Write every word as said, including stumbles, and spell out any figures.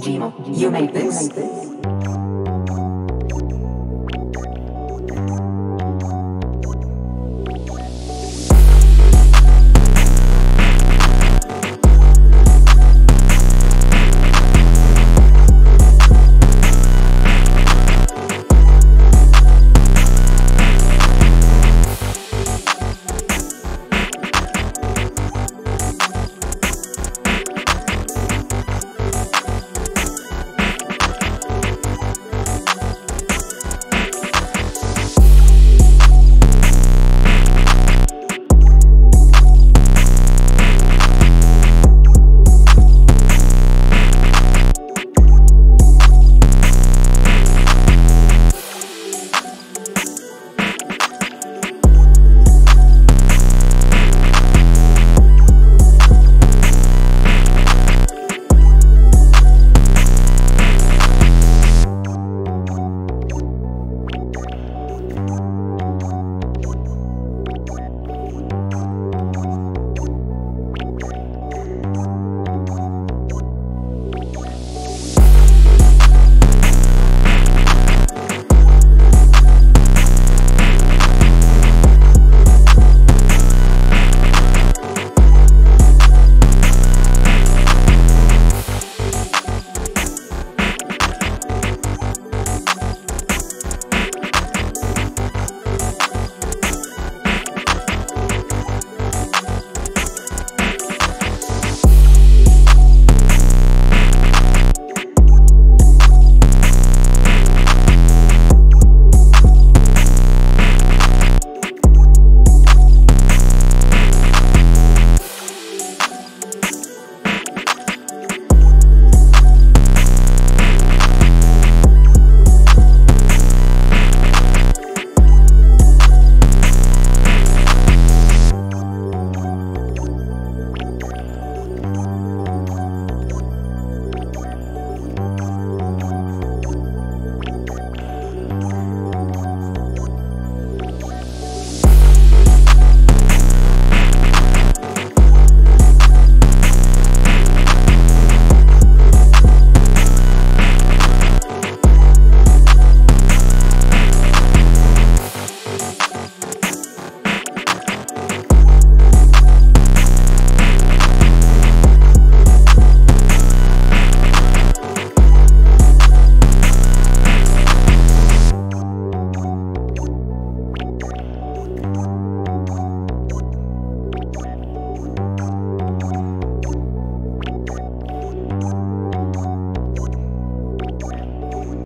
Jimo, you make this.